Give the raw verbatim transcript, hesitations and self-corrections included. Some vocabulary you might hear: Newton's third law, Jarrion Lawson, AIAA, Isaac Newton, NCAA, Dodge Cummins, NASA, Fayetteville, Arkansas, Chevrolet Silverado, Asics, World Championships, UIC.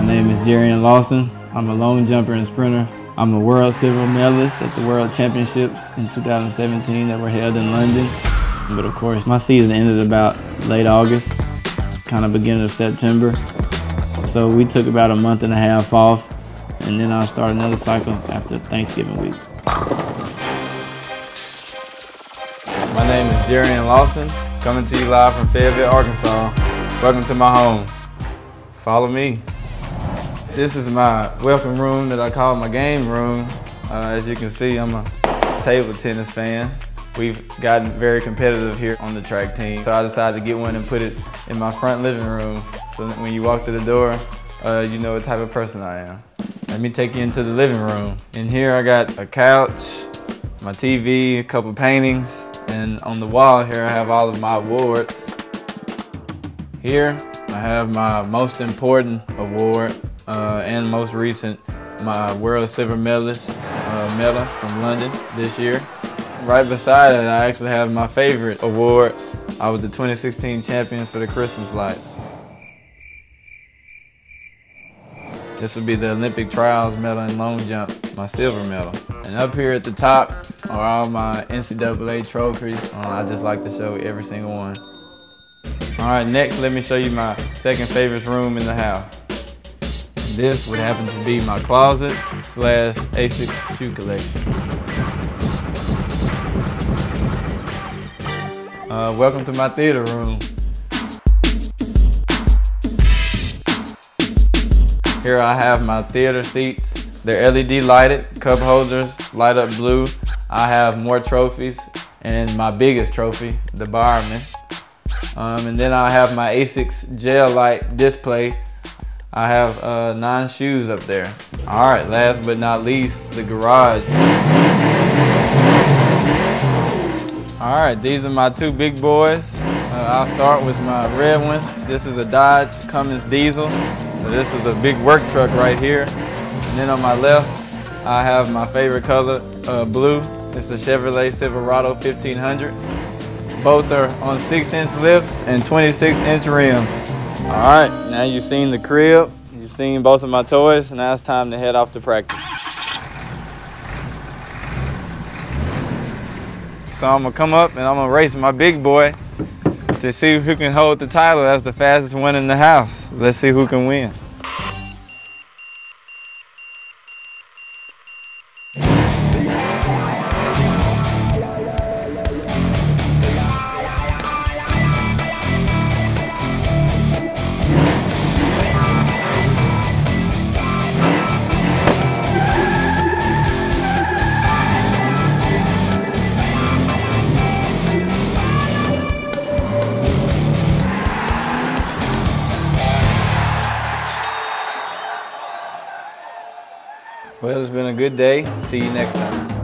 My name is Jarrion Lawson. I'm a lone jumper and sprinter. I'm a world silver medalist at the World Championships in two thousand seventeen that were held in London. But of course, my season ended about late August, kind of beginning of September. So we took about a month and a half off, and then I started another cycle after Thanksgiving week. My name is Jarrion Lawson, coming to you live from Fayetteville, Arkansas. Welcome to my home. Follow me. This is my welcome room that I call my game room. Uh, as you can see, I'm a table tennis fan. We've gotten very competitive here on the track team, so I decided to get one and put it in my front living room so that when you walk through the door, uh, you know what type of person I am. Let me take you into the living room. In here I got a couch, my T V, a couple paintings, and on the wall here I have all of my awards. Here I have my most important award. Uh, and most recent, my World Silver Medalist uh, medal from London this year. Right beside it, I actually have my favorite award. I was the twenty sixteen champion for the Christmas lights. This would be the Olympic Trials medal in long jump, my silver medal. And up here at the top are all my N C double A trophies. Uh, I just like to show every single one. All right, next, let me show you my second favorite room in the house. This would happen to be my closet slash Asics shoe collection. Uh, welcome to my theater room. Here I have my theater seats. They're L E D lighted, cup holders, light up blue. I have more trophies and my biggest trophy, the barman. Um, and then I have my Asics gel light display. I have uh, nine shoes up there. All right, last but not least, the garage. All right, these are my two big boys. Uh, I'll start with my red one. This is a Dodge Cummins diesel. So this is a big work truck right here. And then on my left, I have my favorite color, uh, blue. It's a Chevrolet Silverado fifteen hundred. Both are on six inch lifts and twenty-six inch rims. All right, now you've seen the crib, you've seen both of my toys, now it's time to head off to practice. So I'm gonna come up and I'm gonna race my big boy to see who can hold the title as the fastest one in the house. Let's see who can win. Well, it's been a good day. See you next time.